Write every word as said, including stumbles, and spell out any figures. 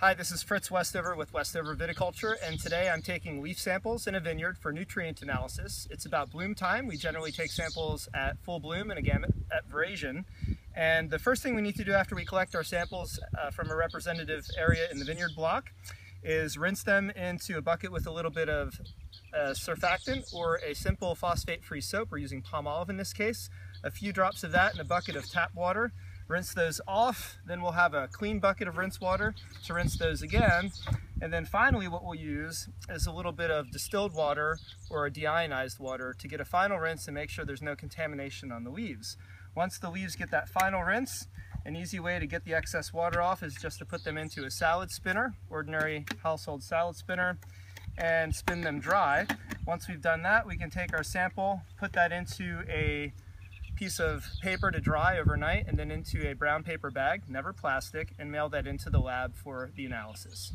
Hi, this is Fritz Westover with Westover Viticulture, and today I'm taking leaf samples in a vineyard for nutrient analysis. It's about bloom time. We generally take samples at full bloom and again at veraison. And the first thing we need to do after we collect our samples uh, from a representative area in the vineyard block is rinse them into a bucket with a little bit of uh, surfactant or a simple phosphate-free soap. We're using Palmolive in this case. A few drops of that in a bucket of tap water. Rinse those off, then we'll have a clean bucket of rinse water to rinse those again. And then finally what we'll use is a little bit of distilled water or a deionized water to get a final rinse and make sure there's no contamination on the leaves. Once the leaves get that final rinse, an easy way to get the excess water off is just to put them into a salad spinner, ordinary household salad spinner, and spin them dry. Once we've done that, we can take our sample, put that into a piece of paper to dry overnight and then into a brown paper bag, never plastic, and mail that into the lab for the analysis.